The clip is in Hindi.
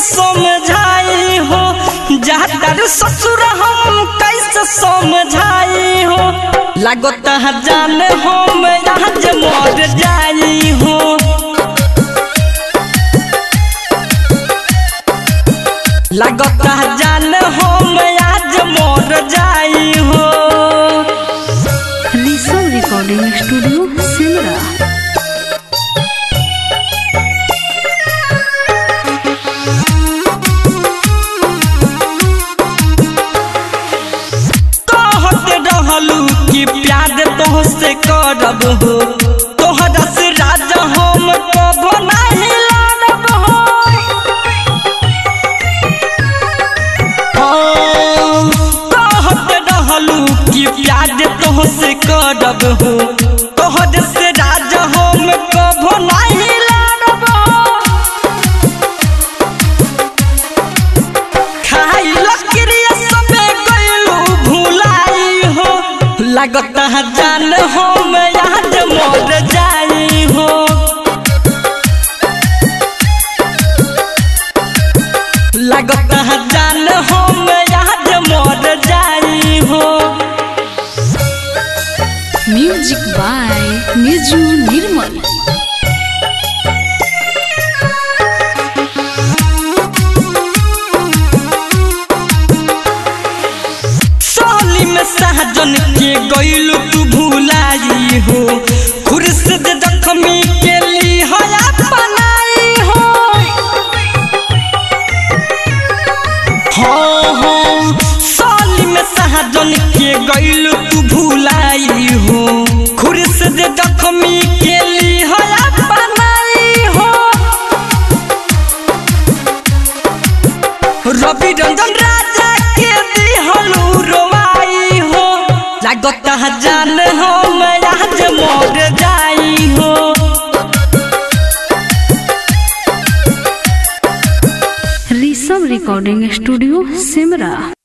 समझाई हो, जातर ससुर हम कैसे समझाई हो, लगता है जाने हम आज मर जाई हो। लगता है जाने हम आज मर जाई हो। रिसल रिकॉर्डिंग स्टूडियो सिमरा। तोहसे करब हो, तोहरा से राजा हम कबो नहीं लानब हो। तोहते रहलू कि प्यार तोहसे करब हो, तोहर से राजा हम कबो नहीं लानब हो। खाई लकड़ी सबे गइलू भुलाई हो, लगता है जान हम आज मर जाई हो। लगता है जान हम आज मर जाई हो। Music by Niju Nirmal. सहजन के गइलू तू भुलाई हो, खुर्शीद जख्मी के लिए अपनाई हो। हो साली में सहजन के गइलू तू भुलाई हो, खुर्शीद जख्मी के लिए अपनाई हो। रवि रंजन राजा के दिहलू रोवाई हो, लगता है जान हम आज मर जाई हो। रिसम रिकॉर्डिंग स्टूडियो सिमरा।